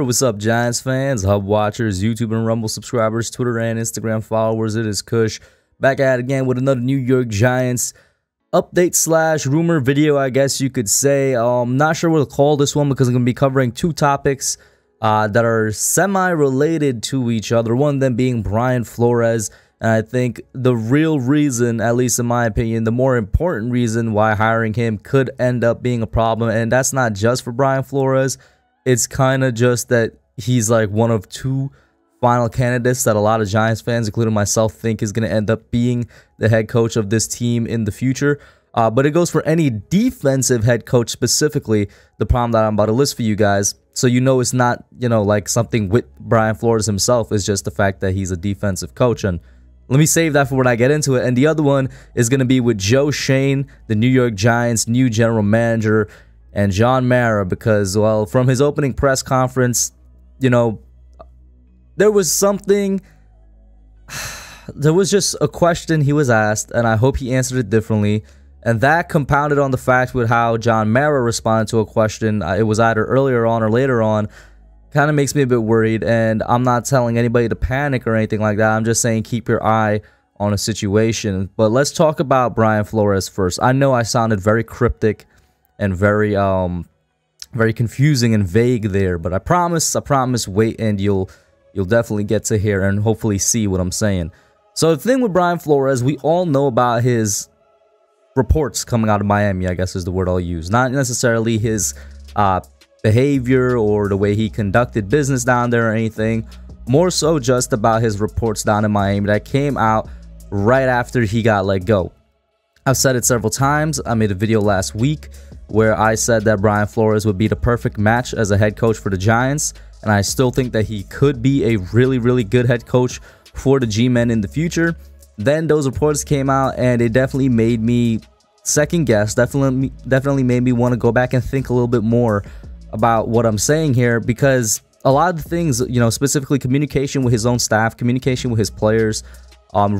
What's up, Giants fans, Hub watchers, YouTube and Rumble subscribers, Twitter and Instagram followers? It is Kush back at it again with another New York Giants update slash rumor video, I guess you could say. I'm not sure what to call this one because I'm going to be covering two topics that are semi-related to each other. One of them being Brian Flores. And I think the real reason, at least in my opinion, the more important reason why hiring him could end up being a problem. And that's not just for Brian Flores. It's kind of just that he's like one of two final candidates that a lot of Giants fans, including myself, think is going to end up being the head coach of this team in the future. But it goes for any defensive head coach specifically, the problem that I'm about to list for you guys. So you know it's not, you know, like something with Brian Flores himself. It's just the fact that he's a defensive coach. And let me save that for when I get into it. And the other one is going to be with Joe Schoen, the New York Giants' new general manager, and John Mara, because, well, from his opening press conference, you know, there was something, there was just a question he was asked, and I hope he answered it differently, and that compounded on the fact with how John Mara responded to a question, it was either earlier on or later on, kind of makes me a bit worried, and I'm not telling anybody to panic or anything like that, I'm just saying keep your eye on a situation. But let's talk about Brian Flores first. I know I sounded very cryptic and very very confusing and vague there, but I promise wait and you'll definitely get to hear and hopefully see what I'm saying. So the thing with Brian Flores, we all know about his reports coming out of Miami, I guess is the word I'll use, not necessarily his behavior or the way he conducted business down there or anything, more so just about his reports down in Miami that came out right after he got let go. I've said it several times. I made a video last week where I said that Brian Flores would be the perfect match as a head coach for the Giants, and I still think that he could be a really, really good head coach for the G-Men in the future. Then those reports came out, and it definitely made me second guess, definitely made me want to go back and think a little bit more about what I'm saying here, because a lot of the things, you know, specifically communication with his own staff, communication with his players,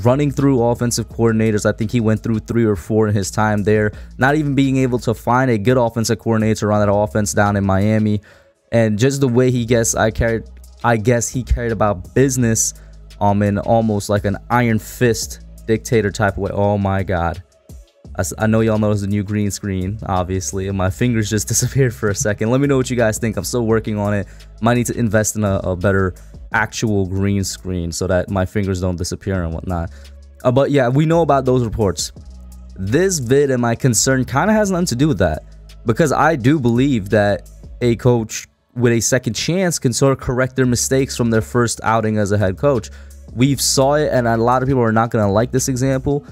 running through offensive coordinators. I think he went through 3 or 4 in his time there, not even being able to find a good offensive coordinator on that offense down in Miami, and just the way he guessed, I guess he cared about business in almost like an iron fist dictator type of way. Oh my god, I know y'all noticed the new green screen obviously, and my fingers just disappeared for a second. Let me know what you guys think. I'm still working on it. Might need to invest in a better actual green screen so that my fingers don't disappear and whatnot, but yeah, we know about those reports. This vid and my concern kind of has nothing to do with that, because I do believe that a coach with a second chance can sort of correct their mistakes from their first outing as a head coach. We've saw it, and a lot of people are not going to like this example,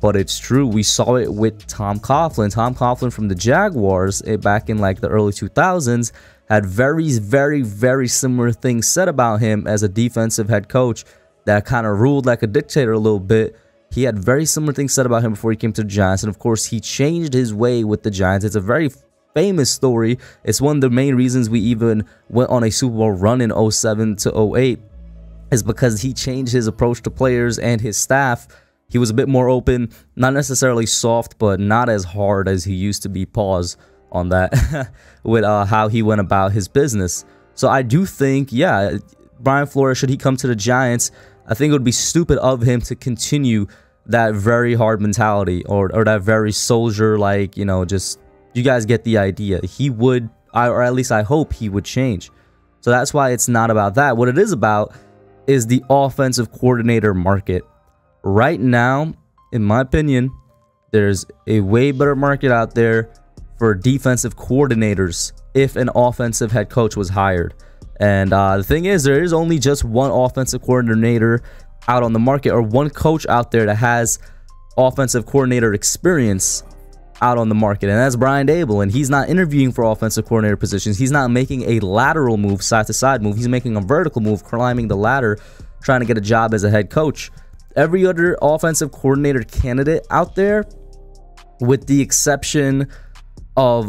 but it's true. We saw it with Tom Coughlin. Tom Coughlin from the Jaguars back in like the early 2000s had very, very, very similar things said about him as a defensive head coach that kind of ruled like a dictator a little bit. He had very similar things said about him before he came to the Giants, and of course he changed his way with the Giants. It's a very famous story. It's one of the main reasons we even went on a Super Bowl run in 07 to 08 is because he changed his approach to players and his staff. He was a bit more open, not necessarily soft, but not as hard as he used to be. Pause on that with how he went about his business. So I do think, yeah, Brian Flores, should he come to the Giants, I think it would be stupid of him to continue that very hard mentality or that very soldier, like, you know, just, you guys get the idea. He would, or at least I hope he would change. So that's why it's not about that. What it is about is the offensive coordinator market. Right now, in my opinion, there's a way better market out there for defensive coordinators if an offensive head coach was hired. And the thing is, there is only just one offensive coordinator out on the market, or one coach out there that has offensive coordinator experience out on the market, and that's Brian Daboll. And he's not interviewing for offensive coordinator positions. He's not making a lateral move, side-to-side move. He's making a vertical move, climbing the ladder, trying to get a job as a head coach. Every other offensive coordinator candidate out there, with the exception of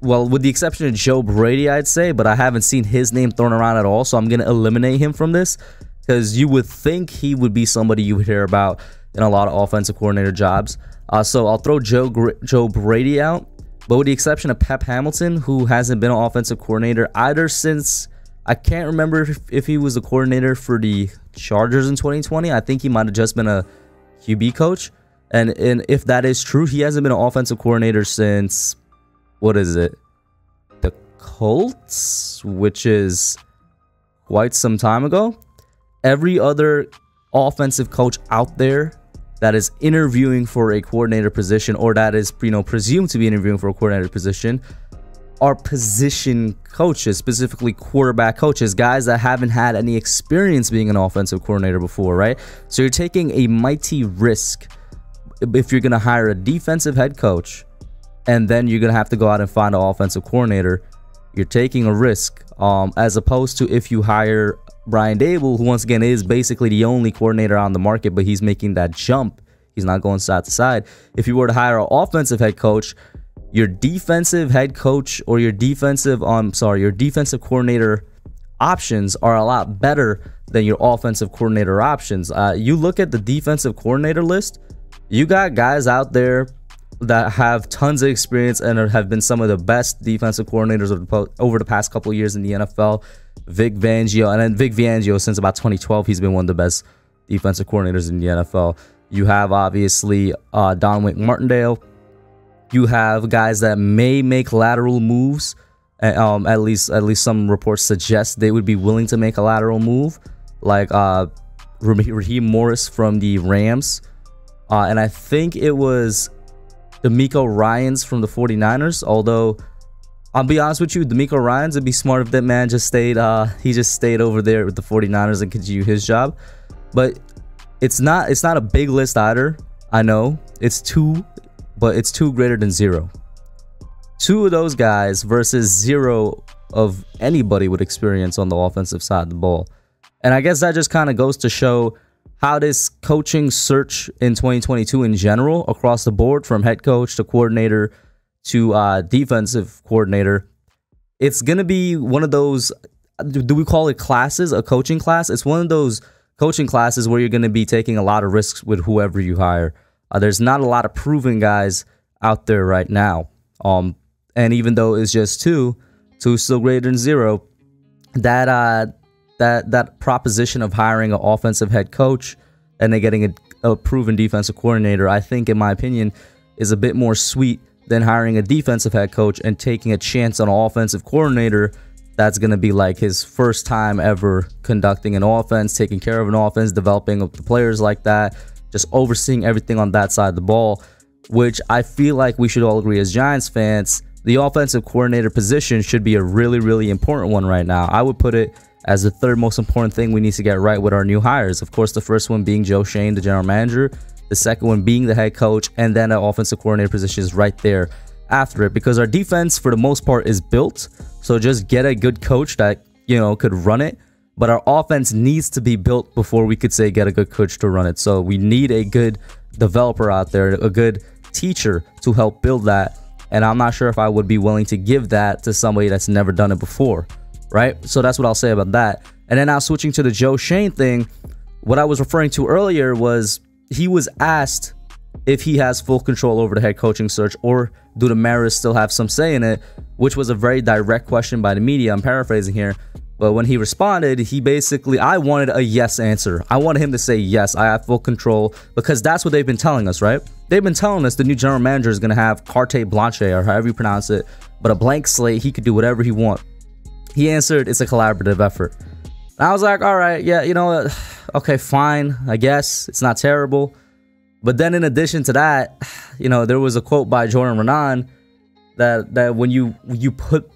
with the exception of Joe Brady, I'd say, but I haven't seen his name thrown around at all, so I'm going to eliminate him from this, because you would think he would be somebody you would hear about in a lot of offensive coordinator jobs. So I'll throw Joe Brady out, but with the exception of Pep Hamilton, who hasn't been an offensive coordinator either since, I can't remember if he was the coordinator for the Chargers in 2020. I think he might have just been a QB coach. And if that is true, he hasn't been an offensive coordinator since, what is it, the Colts, which is quite some time ago. Every other offensive coach out there that is interviewing for a coordinator position, or that is, you know, presumed to be interviewing for a coordinator position, are position coaches, specifically quarterback coaches, guys that haven't had any experience being an offensive coordinator before, right? So you're taking a mighty risk if you're going to hire a defensive head coach, and then you're going to have to go out and find an offensive coordinator. You're taking a risk, as opposed to if you hire Brian Daboll, who once again is basically the only coordinator on the market, but he's making that jump. He's not going side to side. If you were to hire an offensive head coach, your defensive head coach or your defensive coordinator options are a lot better than your offensive coordinator options. You look at the defensive coordinator list, you got guys out there that have tons of experience and have been some of the best defensive coordinators over the past couple of years in the NFL. Vic Fangio, and then Vic Fangio, since about 2012, he's been one of the best defensive coordinators in the NFL. You have, obviously, Don Wink Martindale. You have guys that may make lateral moves. At least some reports suggest they would be willing to make a lateral move, like Raheem Morris from the Rams. And I think it was D'Amico Ryans from the 49ers, although I'll be honest with you, D'Amico Ryans, it'd be smart if that man just stayed, he just stayed over there with the 49ers and continued his job. But it's not a big list either. I know it's two, but it's two greater than zero. Two of those guys versus zero of anybody with experience on the offensive side of the ball. And I guess that just kind of goes to show how this coaching search in 2022 in general, across the board, from head coach to coordinator to defensive coordinator, it's going to be one of those, do we call it classes, a coaching class? It's one of those coaching classes where you're going to be taking a lot of risks with whoever you hire. There's not a lot of proven guys out there right now. And even though it's just two still greater than zero, that proposition of hiring an offensive head coach and then getting a proven defensive coordinator, I think, in my opinion, is a bit more sweet than hiring a defensive head coach and taking a chance on an offensive coordinator that's going to be like his first time ever conducting an offense, taking care of an offense, developing up the players like that, just overseeing everything on that side of the ball, which I feel like we should all agree as Giants fans, the offensive coordinator position should be a really, really important one right now. I would put it as the third most important thing we need to get right with our new hires. Of course, the first one being Joe Schoen, the general manager. The second one being the head coach, and then the offensive coordinator position is right there after it, because our defense, for the most part, is built. So just get a good coach that, you know, could run it. But our offense needs to be built before we could say get a good coach to run it. So we need a good developer out there, a good teacher to help build that. And I'm not sure if I would be willing to give that to somebody that's never done it before, right? So that's what I'll say about that. And then now switching to the Joe Schoen thing, what I was referring to earlier was, he was asked if he has full control over the head coaching search, or do the Maras still have some say in it, which was a very direct question by the media. I'm paraphrasing here. But when he responded, he basically, I wanted a yes answer. I wanted him to say, yes, I have full control, because that's what they've been telling us, right? They've been telling us the new general manager is going to have carte blanche, or however you pronounce it, but a blank slate. He could do whatever he wants. He answered, it's a collaborative effort. And I was like, all right, yeah, you know, okay, fine, I guess. It's not terrible. But then in addition to that, you know, there was a quote by Jordan Renan that when you put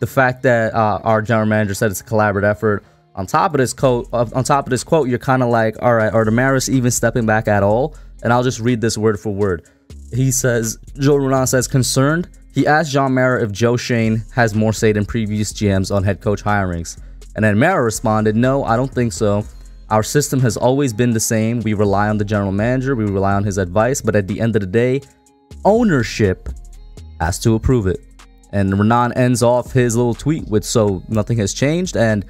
the fact that our general manager said it's a collaborative effort on top of this quote, you're kind of like, all right, are the Maras even stepping back at all? And I'll just read this word for word. He says, Jordan Renan says, concerned. He asked John Mara if Joe Schoen has more say than previous GMs on head coach hirings. And then Mara responded, no, I don't think so. Our system has always been the same. We rely on the general manager. We rely on his advice. But at the end of the day, ownership has to approve it. And Renan ends off his little tweet with, so nothing has changed. And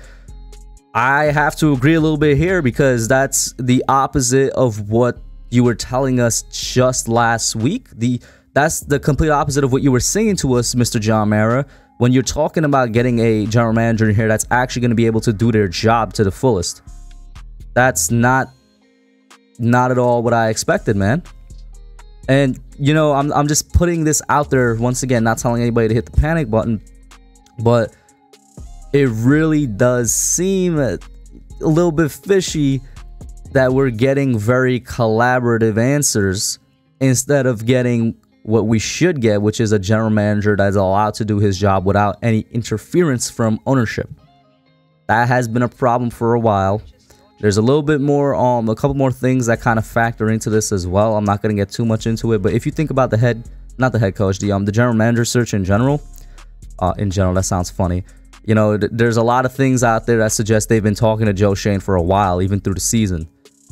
I have to agree a little bit here, because that's the opposite of what you were telling us just last week. That's the complete opposite of what you were saying to us, Mr. John Mara, when you're talking about getting a general manager in here that's actually going to be able to do their job to the fullest. That's not at all what I expected, man. And, you know, I'm just putting this out there once again, not telling anybody to hit the panic button, but it really does seem a little bit fishy that we're getting very collaborative answers instead of getting what we should get, which is a general manager that's allowed to do his job without any interference from ownership. That has been a problem for a while. There's a little bit more, a couple more things that kind of factor into this as well. I'm not going to get too much into it, but if you think about the general manager search in general, that sounds funny. You know, there's a lot of things out there that suggest they've been talking to Joe Schoen for a while, even through the season.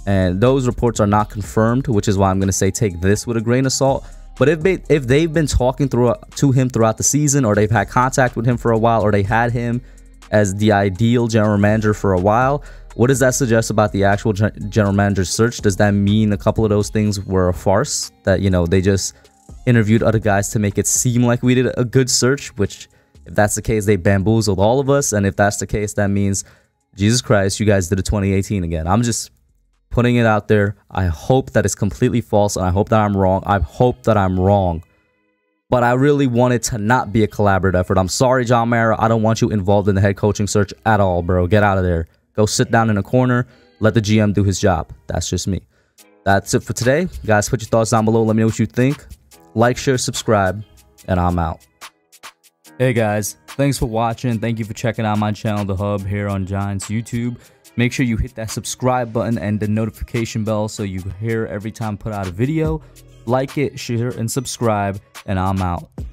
And those reports are not confirmed, which is why I'm going to say take this with a grain of salt. But if they've been talking to him throughout the season, or they've had contact with him for a while, or they had him as the ideal general manager for a while, what does that suggest about the actual general manager search? Does that mean a couple of those things were a farce? That, you know, they just interviewed other guys to make it seem like we did a good search, which, if that's the case, they bamboozled all of us. And if that's the case, that means, Jesus Christ, you guys did a 2018 again. I'm just putting it out there. I hope that it's completely false, and I hope that I'm wrong. I hope that I'm wrong. But I really want it to not be a collaborative effort. I'm sorry, John Mara. I don't want you involved in the head coaching search at all, bro. Get out of there. Go sit down in a corner. Let the GM do his job. That's just me. That's it for today. Guys, put your thoughts down below. Let me know what you think. Like, share, subscribe, and I'm out. Hey, guys. Thanks for watching. Thank you for checking out my channel, The Hub, here on Giants YouTube. Make sure you hit that subscribe button and the notification bell so you hear every time I put out a video. Like it, share, and subscribe, and I'm out.